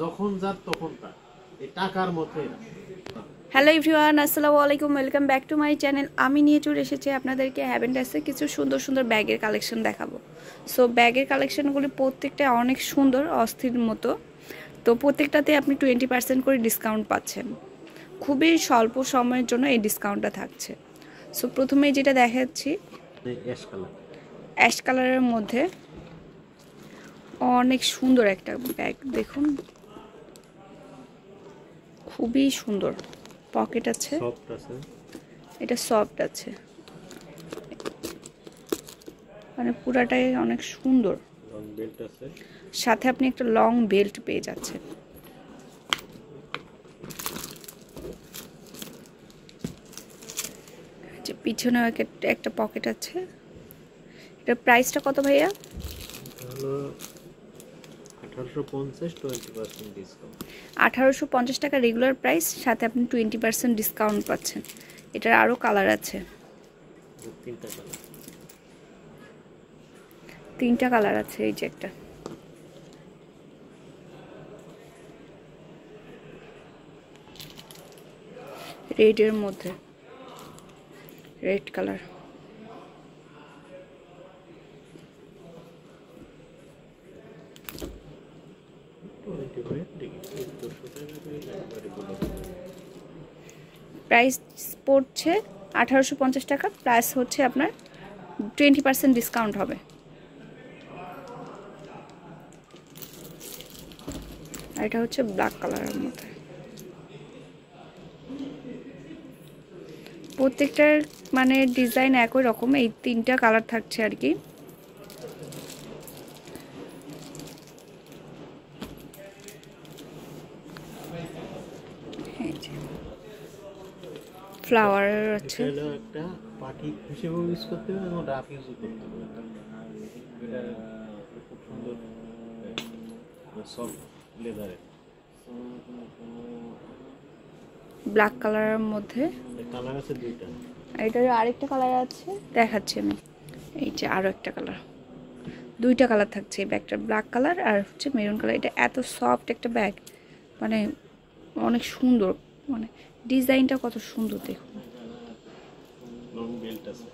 যখন যার তখন তার এই টাকার মধ্যে। হ্যালো এভরিওয়ান, আসসালামু আলাইকুম, welcome back to my channel. আমি নিয়ে চলে এসেছি আপনাদেরকে হ্যাভেন ড্যাশে কিছু সুন্দর সুন্দর ব্যাগের কালেকশন দেখাবো। সো ব্যাগের কালেকশনগুলি প্রত্যেকটা অনেক সুন্দর, অস্থির মতো। তো প্রত্যেকটাতে আপনি 20% করে ডিসকাউন্ট পাচ্ছেন, খুবই স্বল্প সময়ের জন্য এই ডিসকাউন্টটা থাকছে। সো প্রথমেই যেটা দেখাচ্ছি অ্যাশ কালারের মধ্যে অনেক সুন্দর একটা ব্যাগ, দেখুন খুবই সুন্দর। পকেট আছে, এটা সফট আছে, মানে পুরাটাই অনেক সুন্দর। সাথে আপনি একটা লং বেল্ট পেয়ে যাচ্ছেন। পিছনে একটা পকেট আছে। এটার প্রাইসটা কত ভাইয়া? হলো 1850, 20% ডিসকাউন্ট। 1850 টাকা রেগুলার প্রাইস, সাথে আপনি 20% ডিসকাউন্ট পাচ্ছেন। এটার আরো কালার আছে, তিনটা কালার আছে। এই যে একটা, রেডের মধ্যে রেড কালার। প্রাইস পড়ছে 1850 টাকা, প্লাস হচ্ছে আপনার 20% ডিসকাউন্ট হবে। আর এটা হচ্ছে ব্ল্যাক কালারের মতো। প্রত্যেকটার মানে ডিজাইন একই রকম, এই তিনটা কালার থাকছে আর কি। ফ্লাওয়ার আছে, একটা পার্টি হিসেবে ইউজ করতে হবে এবং রাফ ইউজ করতে হবে। এটা খুব সুন্দর, সফট লেদারের, ব্ল্যাক কালারের মধ্যে। কালার আছে দুইটা, এটার আরেকটা কালার আছে, দেখাচ্ছি আমি। এই যে আরো একটা কালার, দুইটা কালার থাকছে এই ব্যাগটা, ব্ল্যাক কালার আর হচ্ছে মেরুন কালার। এটা এত সফট একটা ব্যাগ, মানে অনেক সুন্দর, মানে ডিজাইনটা কত সুন্দর দেখুন। লং বেল্ট আছে,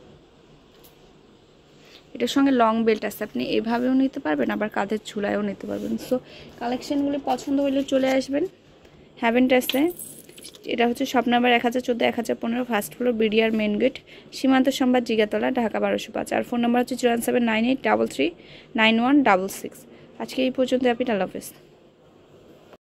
এটার সঙ্গে লং বেল্ট আছে। আপনি এভাবেও নিতে পারবেন, আবার কাঁধের ঝুলায়ও নিতে পারবেন। সো কালেকশনগুলি পছন্দ হলে চলে আসবেন হ্যাভেন ড্যাশে। এটা হচ্ছে shop number 1014, 1015, first floor, BDR main gate, Simanta Sangbad, Jigatola, Dhaka 1205। আর ফোন নাম্বার হচ্ছে 01798339166। আজকে এই পর্যন্ত। আপনি আল্লাহ হাফেজ।